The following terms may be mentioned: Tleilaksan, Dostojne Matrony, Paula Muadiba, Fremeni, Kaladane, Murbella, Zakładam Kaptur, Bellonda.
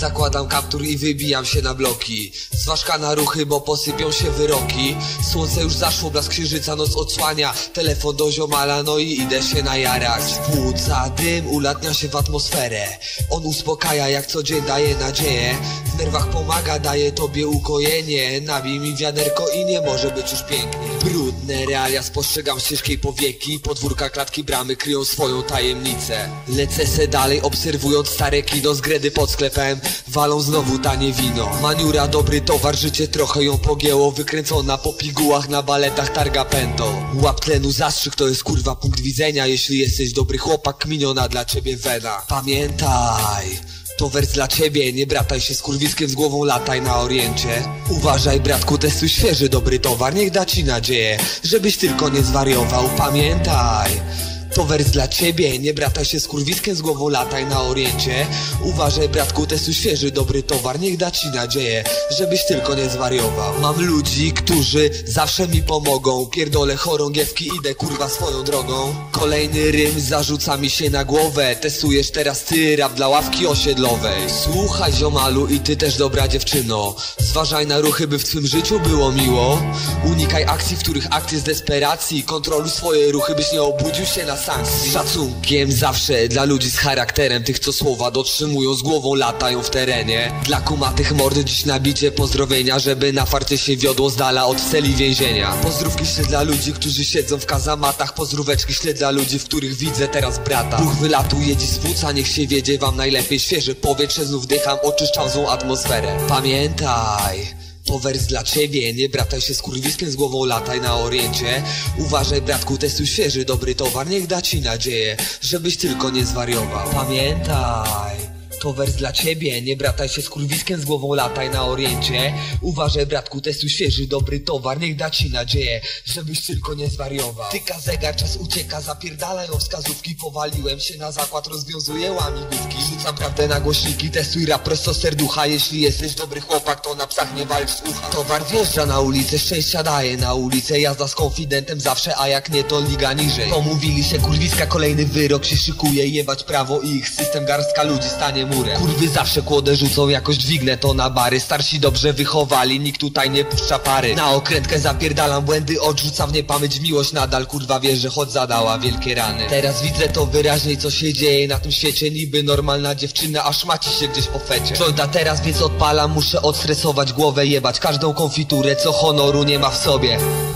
Zakładam kaptur i wybijam się na bloki. Z ważka na ruchy, bo posypią się wyroki. Słońce już zaszło, blask księżyca noc odsłania. Telefon do ziomala, no i idę się najarać. Wpłuca dym, ulatnia się w atmosferę. On uspokaja, jak co dzień daje nadzieję. W nerwach pomaga, daje tobie ukojenie. Nabij mi wiaderko i nie może być już pięknie. Brudne realia spostrzegam z ciężkiej powieki. Podwórka, klatki, bramy kryją swoją tajemnicę. Lecę se dalej, obserwując stare kino. Z gredy pod sklepem walą znowu tanie wino. Maniura, dobry towar, życie trochę ją pogięło. Wykręcona po pigułach, na baletach targa pętą. Łap tlenu, zastrzyk, to jest kurwa punkt widzenia. Jeśli jesteś dobry chłopak, kminiona dla ciebie wena. Pamiętaj, to wers dla ciebie, nie brataj się z kurwiskiem, z głową lataj na oriencie. Uważaj bratku, testuj świeży dobry towar, niech da ci nadzieję, żebyś tylko nie zwariował. Pamiętaj, to wers dla ciebie, nie brataj się z kurwiskiem, z głową lataj na oriencie. Uważaj bratku, testuj świeży dobry towar, niech da ci nadzieję, żebyś tylko nie zwariował. Mam ludzi, którzy zawsze mi pomogą. Pierdolę chorągiewki, idę kurwa swoją drogą. Kolejny rym zarzuca mi się na głowę. Testujesz teraz ty rap dla ławki osiedlowej. Słuchaj ziomalu i ty też dobra dziewczyno. Zważaj na ruchy, by w twym życiu było miło. Unikaj akcji, w których akt jest desperacji. Kontroluj swoje ruchy, byś nie obudził się na sankcji. Z szacunkiem zawsze dla ludzi z charakterem. Tych co słowa dotrzymują, z głową latają w terenie. Dla kumatych mordy dziś nabicie pozdrowienia. Żeby na farcie się wiodło z dala od celi więzienia. Pozdrówki śledzę dla ludzi, którzy siedzą w kazamatach. Pozdróweczki śledzę dla ludzi, w których widzę teraz brata. Duch wylatuje dziś z płuca, niech się wiedzie wam najlepiej. Świeże powietrze znów dycham, oczyszczam złą atmosferę. Pamiętaj, to wers dla ciebie, nie brataj się z kurwiskiem, z głową lataj na oriencie. Uważaj bratku, testuj świeży dobry towar, niech da ci nadzieję, żebyś tylko nie zwariował. Pamiętaj, to wers dla ciebie, nie brataj się z kurwiskiem, z głową lataj na oriencie. Uważaj bratku, testuj świeży dobry towar, niech da ci nadzieję, żebyś tylko nie zwariował. Tyka zegar, czas ucieka, zapierdalają wskazówki. Powaliłem się na zakład, rozwiązuję łamigłówki. Rzucam prawdę na głośniki, testuj rap prosto z serducha. Jeśli jesteś dobry chłopak, to na psach nie walcz z ucha. Towar wjeżdża na ulicę, szczęścia daje na ulicę. Jazda z konfidentem zawsze, a jak nie to liga niżej. Pomówili się kurwiska, kolejny wyrok się szykuje. Jebać prawo i ich system, garstka ludzi stanie murem. Kurwy zawsze kłodę rzucą, jakoś dźwignę to na bary. Starsi dobrze wychowali, nikt tutaj nie puszcza pary. Na okrętkę zapierdalam, błędy odrzucam, w niepamięć miłość nadal. Kurwa wie, że choć zadała wielkie rany. Teraz widzę to wyraźniej, co się dzieje na tym świecie. Niby normalna dziewczyna, aż maci się gdzieś po fecie. Żąda teraz, więc odpalam, muszę odstresować głowę. Jebać każdą konfiturę, co honoru nie ma w sobie.